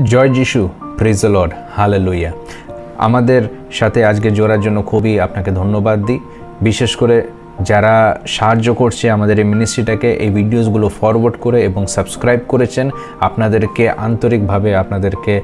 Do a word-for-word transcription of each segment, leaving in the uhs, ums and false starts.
जय जीशु praise the lord hallelujah आमादेर साथे आज के जोड़ार जोन्नो खूबी आपनाके धन्यवाद दी विशेष करे যারা সাহায্য করছে আমাদের এই মিনিস্ট্রিটাকে এই ভিডিওসগুলো ফরওয়ার্ড করে এবং সাবস্ক্রাইব করেছেন আপনাদেরকে আন্তরিকভাবে আপনাদেরকে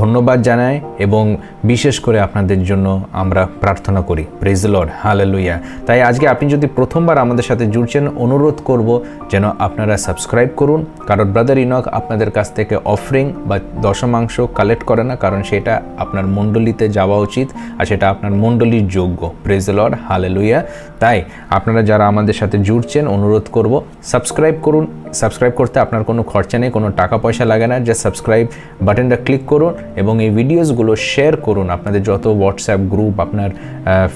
ধন্যবাদ জানাই এবং বিশেষ করে আপনাদের জন্য আমরা প্রার্থনা করি প্রেজ দ্য লর্ড হালেলুয়া তাই আজকে আপনি যদি প্রথমবার আমাদের সাথে জুড়ছেন অনুরোধ করব যেন আপনারা সাবস্ক্রাইব করুন কারণ ব্রাদার ইনক আপনাদের কাছ থেকে অফারিং বা দশমাংশ কালেক্ট করে না কারণ সেটা আপনার মণ্ডলীতে যাওয়া উচিত আর সেটা আপনার মণ্ডলীর যোগ্য প্রেজ দ্য লর্ড হালেলুয়া তাই আপনারা যারা আমাদের সাথে জুড়ছেন অনুরোধ করব সাবস্ক্রাইব করুন সাবস্ক্রাইব করতে আপনার কোনো খরচা নেই কোনো টাকা পয়সা লাগে না জাস্ট সাবস্ক্রাইব বাটনটা ক্লিক করুন এবং এই ভিডিওসগুলো শেয়ার করুন আপনাদের যত হোয়াটসঅ্যাপ গ্রুপ আপনার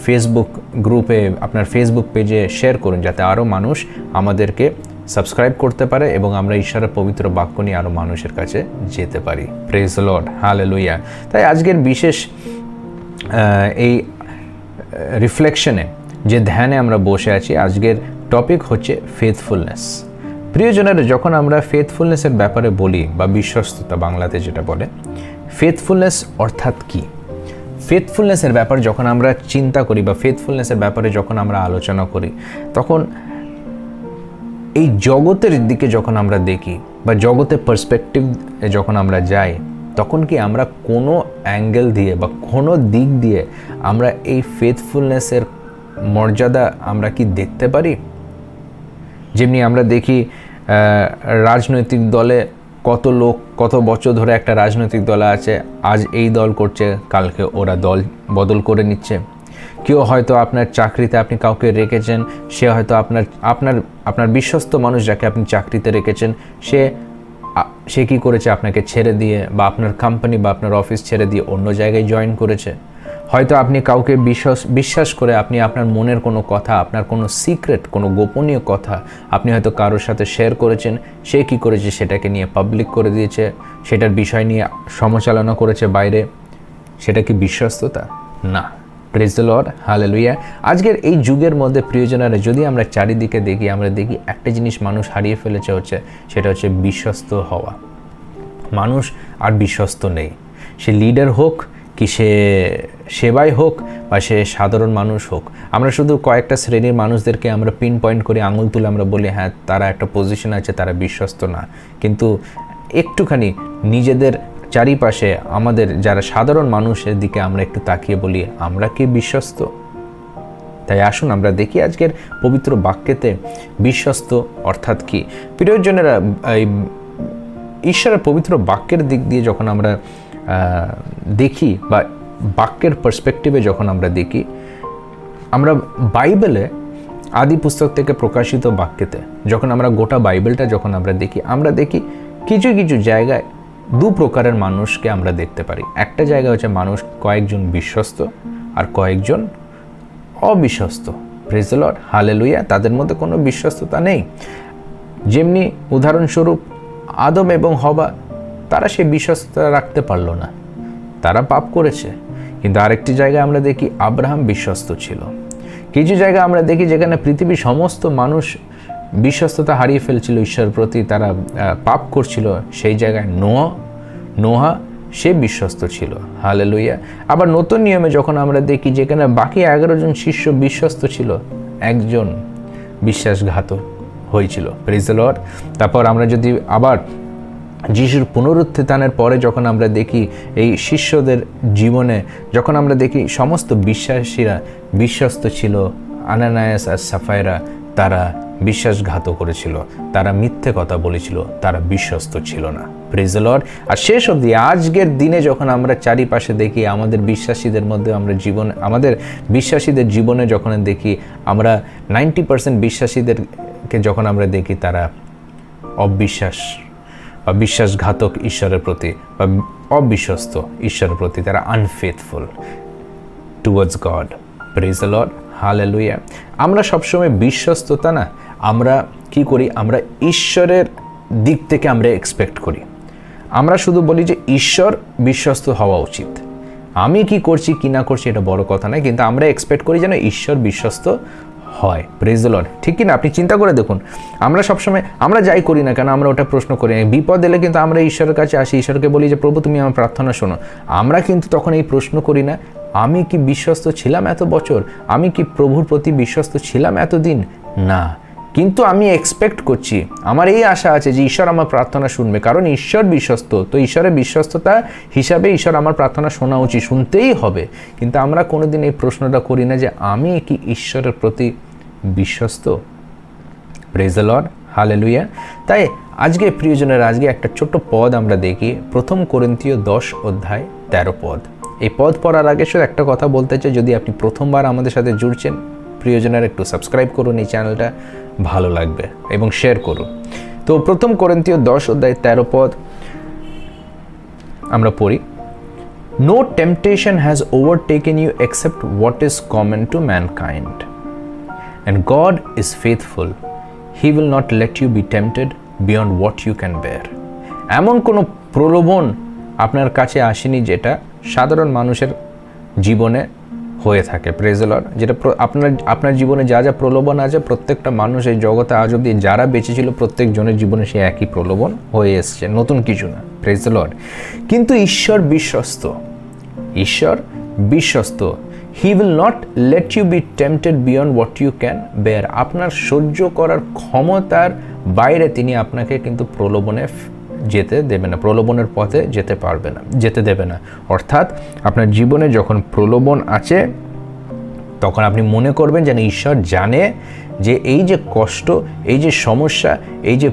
ফেসবুক গ্রুপে আপনার ফেসবুক পেজে শেয়ার করুন যাতে আরও মানুষ আমাদেরকে সাবস্ক্রাইব করতে পারে এবং আমরা ঈশ্বরের পবিত্র বাক্য নিয়ে আরও মানুষের কাছে যেতে পারি প্রেজ দ্য লর্ড হালেলুয়া তাই আজকের বিশেষ এই রিফ্লেকশনে যে ধ্যানে আমরা বসে আছি আজকের টপিক হচ্ছে ফেথফুলনেস প্রিয়জনেরা যখন আমরা ফেথফুলনেসের ব্যাপারে বলি বা বিশ্বস্ততা বাংলাতে যেটা বলে ফেথফুলনেস অর্থাৎ কি ফেথফুলনেসের ব্যাপারে যখন আমরা চিন্তা করি বা ফেথফুলনেসের ব্যাপারে যখন আমরা আলোচনা করি তখন এই জগতের দিকে যখন আমরা দেখি বা জগতের পার্সপেক্টিভ যখন আমরা যাই তখন কি আমরা কোনো অ্যাঙ্গেল দিয়ে বা কোনো দিক দিয়ে আমরা এই ফেথফুলনেসের মর্যাদা আমরা কি দেখতে পারি যেমনি আমরা দেখি রাজনৈতিক দলে কত লোক কত বছর ধরে একটা রাজনৈতিক দল আছে আজ এই দল করছে কালকে ওরা দল বদল করে নিচ্ছে কেউ হয়তো আপনার চাকরিতে আপনি কাউকে রেখেছেন সে হয়তো আপনার আপনার আপনার বিশ্বস্ত মানুষ যাকে আপনি চাকরিতে রেখেছেন সে সে কী করেছে আপনাকে ছেড়ে দিয়ে বা আপনার কোম্পানি বা আপনার অফিস ছেড়ে দিয়ে অন্য জায়গায় জয়েন করেছে হয়তো আপনি কাউকে বিশ্বাস বিশ্বাস করে আপনি আপনার মনের কোনো কথা আপনার কোনো সিক্রেট কোনো গোপনীয় কথা আপনি হয়তো কারোর সাথে শেয়ার করেছেন সে কী করেছে সেটাকে নিয়ে পাবলিক করে দিয়েছে সেটার বিষয় নিয়ে সমালোচনা করেছে বাইরে সেটা কি বিশ্বস্ততা না প্রেজ দ্য লর্ড হালেলুয়া আজকের এই যুগের মধ্যে প্রিয়জনেরা যদি আমরা চারিদিকে দেখি আমরা দেখি একটা জিনিস মানুষ হারিয়ে ফেলেছে হচ্ছে সেটা হচ্ছে বিশ্বস্ত হওয়া মানুষ আর বিশ্বস্ত নেই সে লিডার হোক কি সে সেবাই হোক বা সে সাধারণ মানুষ হোক আমরা শুধু কয়েকটা শ্রেণীর মানুষদেরকে আমরা পিন পয়েন্ট করে আঙুল তুলে আমরা বলি হ্যাঁ তারা একটা পজিশন আছে তারা বিশ্বস্ত না কিন্তু একটুখানি নিজেদের চারিপাশে আমাদের যারা সাধারণ মানুষের দিকে আমরা একটু তাকিয়ে বলি আমরা কি বিশ্বস্ত তাই আসুন আমরা দেখি আজকের পবিত্র বাক্যেতে বিশ্বস্ত অর্থাৎ কি প্রিয়জনেরা ঈশ্বরের পবিত্র বাক্যের দিক দিয়ে যখন আমরা দেখি বা বাক্যের পার্সপেক্টিভে যখন আমরা দেখি আমরা বাইবেলে আদি পুস্তক থেকে প্রকাশিত বাক্যেতে যখন আমরা গোটা বাইবেলটা যখন আমরা দেখি আমরা দেখি কিছু কিছু জায়গায় দু প্রকারের মানুষকে আমরা দেখতে পারি একটা জায়গা হচ্ছে মানুষ কয়েকজন বিশ্বস্ত আর কয়েকজন অবিশ্বস্ত প্রেজ দ্য লর্ড হালেলুয়া তাদের মধ্যে কোনো বিশ্বস্ততা নেই যেমনি উদাহরণস্বরূপ আদম এবং হবা তারা সেই বিশ্বস্ততা রাখতে পারল না তারা পাপ করেছে কিন্তু আরেকটি জায়গায় আমরা দেখি আব্রাহাম বিশ্বস্ত ছিল কিছু জায়গা আমরা দেখি যেখানে পৃথিবীর সমস্ত মানুষ বিশ্বস্ততা হারিয়ে ফেলছিল ঈশ্বরের প্রতি তারা পাপ করছিল সেই জায়গায় নোয়া নোহা সে বিশ্বস্ত ছিল হালেলুয়া আবার নতুন নিয়মে যখন আমরা দেখি যেখানে বাকি এগারো জন শিষ্য বিশ্বস্ত ছিল একজন বিশ্বাসঘাতক হয়েছিল প্রেজ দ্য লর্ড তারপর আমরা যদি আবার যিশুর পুনরুত্থানের পরে যখন আমরা দেখি এই শিষ্যদের জীবনে যখন আমরা দেখি সমস্ত বিশ্বাসীরা বিশ্বস্ত ছিল আনানিয়াস আর সাফাইরা তারা বিশ্বাসঘাত করেছিল তারা মিথ্যে কথা বলেছিল তারা বিশ্বস্ত ছিল না প্রেজ দ্য লর্ড আর শেষ অবধি আজকের দিনে যখন আমরা চারিপাশে দেখি আমাদের বিশ্বাসীদের মধ্যে আমরা জীবন আমাদের বিশ্বাসীদের জীবনে যখন দেখি আমরা নাইনটি পার্সেন্ট বিশ্বাসীদেরকে যখন আমরা দেখি তারা অবিশ্বাস বা বিশ্বাসঘাতক ঈশ্বরের প্রতি বা অবিশ্বস্ত ঈশ্বরের প্রতি তারা unfaithful towards God praise the Lord hallelujah আমরা সবসময় বিশ্বস্ততা না আমরা কি করি আমরা ঈশ্বরের দিক থেকে আমরা এক্সপেক্ট করি আমরা শুধু বলি যে ঈশ্বর বিশ্বস্ত হওয়া উচিত আমি কি করছি কি না করছি এটা বড় কথা নয় কিন্তু আমরা এক্সপেক্ট করি যেন ঈশ্বর বিশ্বস্ত হয়। Praise the Lord. ঠিক কি না? আপনি চিন্তা করে দেখুন, আমরা সবসময় আমরা যাই করি না কেন আমরা ওটা প্রশ্ন করি না। বিপদ এলে কিন্তু আমরা ঈশ্বরের কাছে আসি, ঈশ্বরকে বলি যে প্রভু তুমি আমার প্রার্থনা শোনো। আমরা কিন্তু তখন এই প্রশ্ন করি না, আমি কি বিশ্বস্ত ছিলাম এত বছর, আমি কি প্রভুর প্রতি বিশ্বস্ত ছিলাম এতদিন? না, কিন্তু আমি এক্সপেক্ট করছি, আমার এই আশা আছে যে ঈশ্বর আমার প্রার্থনা শুনবে, কারণ ঈশ্বর বিশ্বস্ত। তো ঈশ্বরের বিশ্বস্ততা হিসাবে ঈশ্বর আমার প্রার্থনা শোনা উচিত, শুনতেই হবে। কিন্তু আমরা কোনোদিন এই প্রশ্নটা করি না যে আমি কি ঈশ্বরের প্রতি বিশ্বস্ত। Praise the Lord, hallelujah. তাই আজকে প্রিয়জনের আজকে একটা ছোট্ট পদ আমরা দেখি, প্রথম করিন্থীয় দশ অধ্যায় তেরো পদ। এই পদ পড়ার আগে শুধু একটা কথা বলতে চাই, যদি আপনি প্রথমবার আমাদের সাথে জুড়ছেন প্রিয়জনের একটু সাবস্ক্রাইব করুন, এই চ্যানেলটা ভালো লাগবে, এবং শেয়ার করুন। তো প্রথম করিন্থীয় দশ অধ্যায় তেরো পদ আমরা পড়ি, no temptation has overtaken you except what is common to mankind, and God is faithful, he will not let you be tempted beyond what you can bear. এমন কোনো প্রলোভন আপনার কাছে আসেনি যেটা সাধারণ মানুষের জীবনে হয়ে থাকে। Praise the Lord. যেটা আপনার আপনার জীবনে যা যা প্রলোভন আছে, প্রত্যেকটা মানুষ এই জগতে আজ অব্দি যারা বেঁচে ছিল প্রত্যেকজনের জীবনে সেই একই প্রলোভন হয়ে এসছে, নতুন কিছু না। Praise the Lord. কিন্তু ঈশ্বর বিশ্বস্ত, ঈশ্বর বিশ্বস্ত। He will not let you be tempted beyond what you can bear. আপনার সহ্য করার ক্ষমতার বাইরে তিনি আপনাকে কিন্তু প্রলোভনে যেতে দেবে না, প্রলোভনের পথে যেতে পারবে না, যেতে দেবে না। অর্থাৎ আপনার জীবনে যখন প্রলোভন আছে তখন আপনি মনে করবেন যেন ঈশ্বর জানে যে এই যে কষ্ট, এই যে সমস্যা, এই যে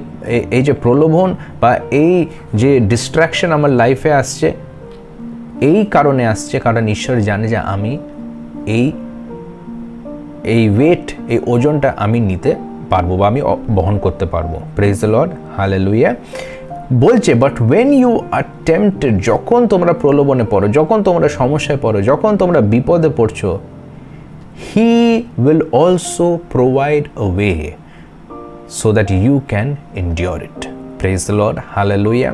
এই যে প্রলোভন বা এই যে ডিস্ট্র্যাকশন আমার লাইফে আসছে এই কারণে আসছে, কারণ ঈশ্বর জানে যে আমি এই এই ওয়েট, এই ওজনটা আমি নিতে পারবো বা আমি বহন করতে পারবো। Praise the Lord, hallelujah. বলছে but when you are tempted, যখন তোমরা প্রলোভনে পড়ো, যখন তোমরা সমস্যায় পড়ো, যখন তোমরা বিপদে পড়ছো, he will also provide a way so that you can endure it. Praise the Lord, hallelujah.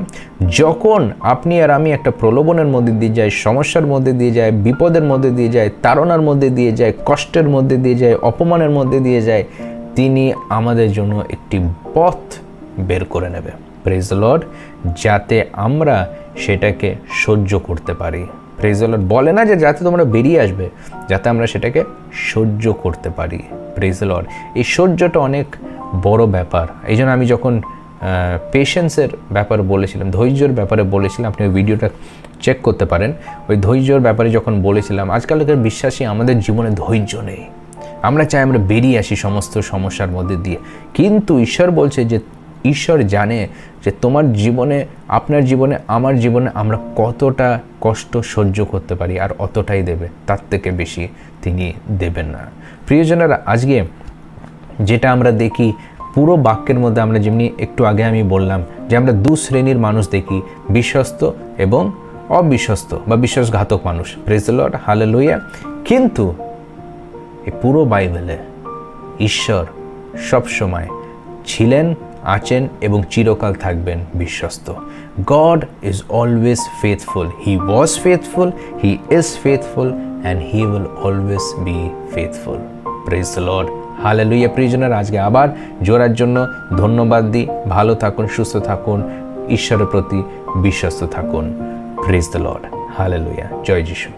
যখন আপনি আর আমি একটা প্রলোভনের মধ্যে দিয়ে যাই, সমস্যার মধ্যে দিয়ে যাই, বিপদের মধ্যে দিয়ে যাই, তাড়নার মধ্যে দিয়ে যাই, কষ্টের মধ্যে দিয়ে যাই, অপমানের মধ্যে দিয়ে যাই, তিনি আমাদের জন্য একটি পথ বের করে নেবে। Praise the Lord. যাতে আমরা সেটাকে সহ্য করতে পারি। Praise the Lord. বলে না যে যাতে তোমরা বেরিয়ে আসবে, যাতে আমরা সেটাকে সহ্য করতে পারি। Praise the Lord. এই সহ্যটা অনেক বড় ব্যাপার। এই জন্য আমি যখন পেশেন্সের ব্যাপারে বলেছিলাম, ধৈর্যর ব্যাপারে বলেছিলাম, আপনি ওই ভিডিওটা চেক করতে পারেন, ওই ধৈর্যর ব্যাপারে যখন বলেছিলাম, আজকালকার বিশ্বাসী আমাদের জীবনে ধৈর্য নেই। আমরা চাই আমরা বেরিয়ে আসি সমস্ত সমস্যার মধ্যে দিয়ে, কিন্তু ঈশ্বর বলছে যে ঈশ্বর জানে যে তোমার জীবনে, আপনার জীবনে, আমার জীবনে আমরা কতটা কষ্ট সহ্য করতে পারি, আর অতটাই দেবে, তার থেকে বেশি তিনি দেবেন না। প্রিয়জনেরা, আজকে যেটা আমরা দেখি পুরো বাক্যের মধ্যে, আমরা যেমনি একটু আগে আমি বললাম যে আমরা দু শ্রেণীর মানুষ দেখি, বিশ্বস্ত এবং অবিশ্বস্ত বা বিশ্বাসঘাতক মানুষ। Praise the Lord, hallelujah. কিন্তু এই পুরো বাইবেলে ঈশ্বর সবসময় ছিলেন, আছেন এবং চিরকাল থাকবেন বিশ্বস্ত। God is always faithful, he was faithful, he is faithful and he will always be faithful. Praise the Lord, hallelujah. প্রিয়জনের আজকে আবার জোরার জন্য ধন্যবাদ দিই। ভালো থাকুন, সুস্থ থাকুন, ঈশ্বরের প্রতি বিশ্বস্ত থাকুন। Praise the Lord, hallelujah. জয় যিশু।